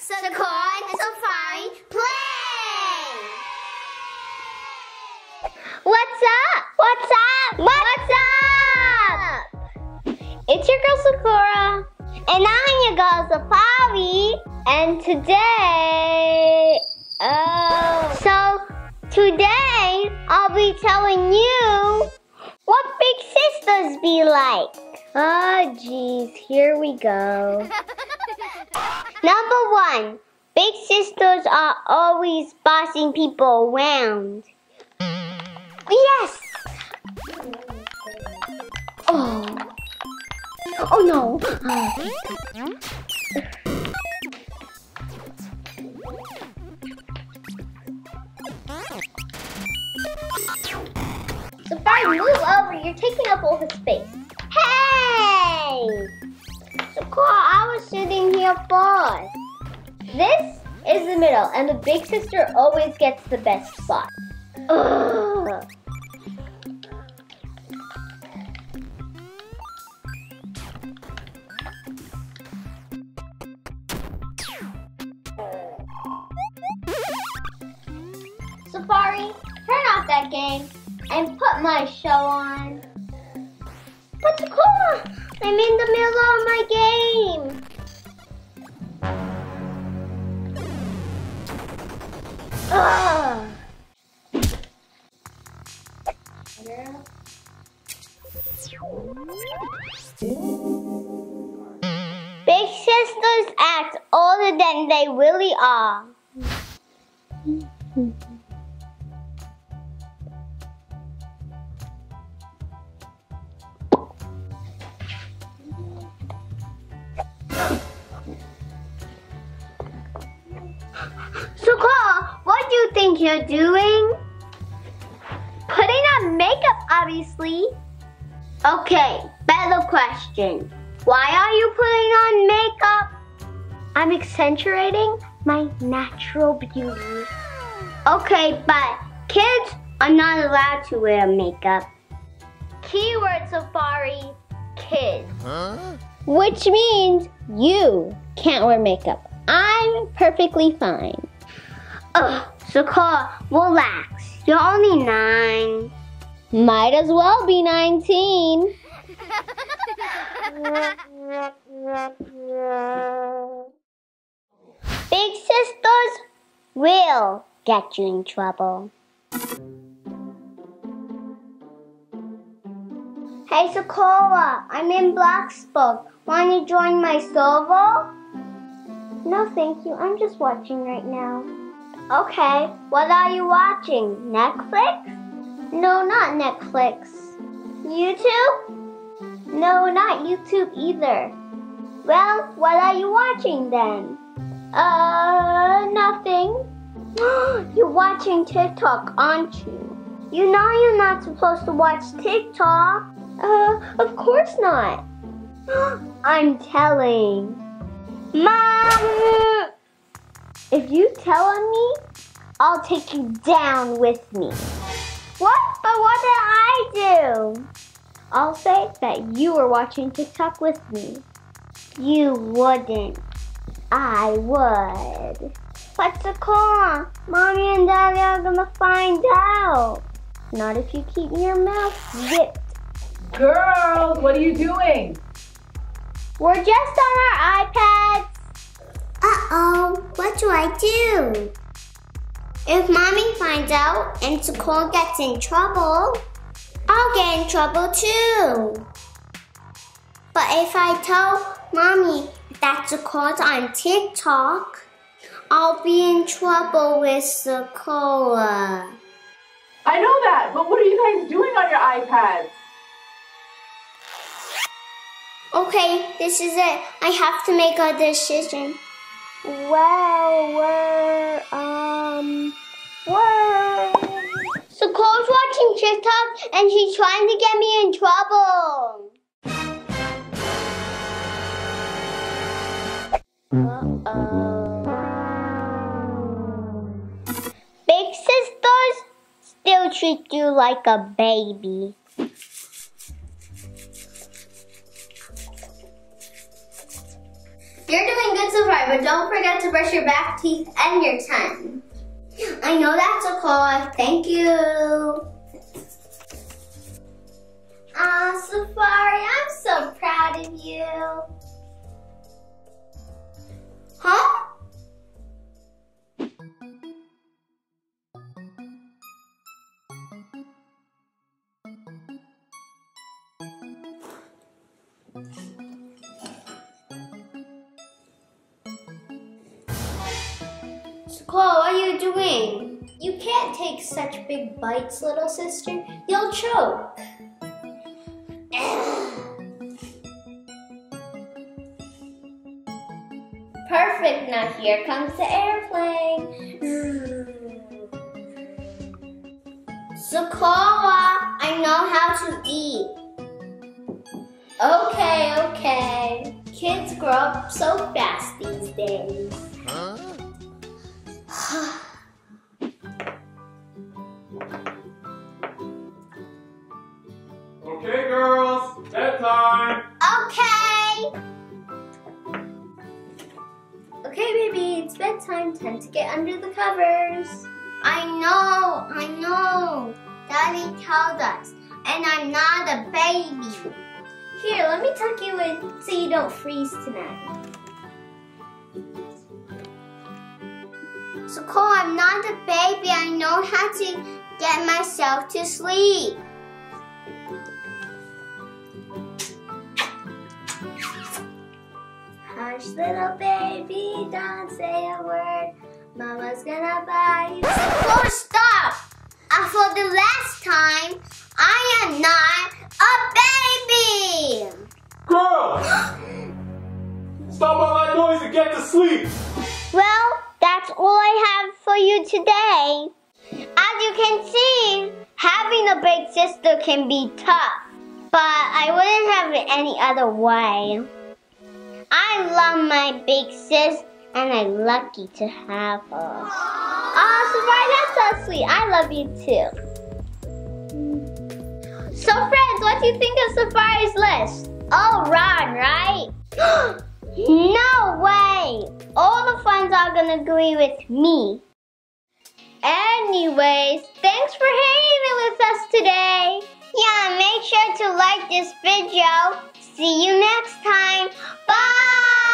Sakura and Sefari Play! What's up? What's up? What's up? It's your girl Sakura. And I'm your girl Sefari. And today... Today, I'll be telling you what big sisters be like. Oh, geez, here we go. Number one, big sisters are always bossing people around. Yes! Oh. Oh, no. Sefari, move over. You're taking up all the space. Hey! So, Koa, I was sitting here first. This is the middle, and the big sister always gets the best spot. Ugh. Sefari, turn off that game and put my show on. But Koa, I'm in the middle of my game. Ugh. Big sisters act older than they really are. You're doing? Putting on makeup, obviously. Okay, better question. Why are you putting on makeup? I'm accentuating my natural beauty. Okay, but kids are not allowed to wear makeup. Keyword Sefari, kids. Huh? Which means you can't wear makeup. I'm perfectly fine. Ugh. Sakura, relax. You're only 9. Might as well be 19. Big sisters will get you in trouble. Hey Sakura, I'm in Blacksburg. Want to join my server? No, thank you. I'm just watching right now. Okay, what are you watching? Netflix? No, not Netflix. YouTube? No, not YouTube either. Well, what are you watching then? Nothing. You're watching TikTok, aren't you? You know you're not supposed to watch TikTok. Of course not. I'm telling. Mom! If you tell on me, I'll take you down with me. What? But what did I do? I'll say that you were watching TikTok with me. You wouldn't. I would. What's the call? Mommy and Daddy are gonna find out. Not if you keep your mouth zipped. Girls, what are you doing? We're just on our iPads. Uh-oh, what do I do? If Mommy finds out and Cole gets in trouble, I'll get in trouble too. But if I tell Mommy that Cole's on TikTok, I'll be in trouble with Sakura. I know that, but what are you guys doing on your iPads? Okay, this is it. I have to make a decision. Well, So Cole's watching TikTok and she's trying to get me in trouble. Uh-oh. Big sisters still treat you like a baby. You're doing good so far, but don't forget to brush your back teeth and your tongue. I know that's a Koa. Thank you. Aw, Sefari, I'm so proud of you. Huh? Cole, what are you doing? You can't take such big bites, little sister. You'll choke. Perfect, now here comes the airplane. Sakura, I know how to eat. Okay, okay. Kids grow up so fast these days. Huh? Okay, girls, bedtime. Okay. Okay, baby, it's bedtime. Time to get under the covers. I know. Daddy told us, and I'm not a baby. Here, let me tuck you in so you don't freeze tonight. So Cole, I'm not a baby. I know how to get myself to sleep. Hush, little baby, don't say a word. Mama's gonna buy you. So Cole, stop! For the last time, I am not a baby! Girl! Stop all that noise and get to sleep! Well, that's all I have for you today. As you can see, having a big sister can be tough, but I wouldn't have it any other way. I love my big sis, and I'm lucky to have her. Aw, Sefari, that's so sweet. I love you too. So friends, what do you think of Sefari's list? All wrong, right? No way! All the friends are gonna agree with me. Anyways, thanks for hanging in with us today. Yeah, make sure to like this video. See you next time. Bye!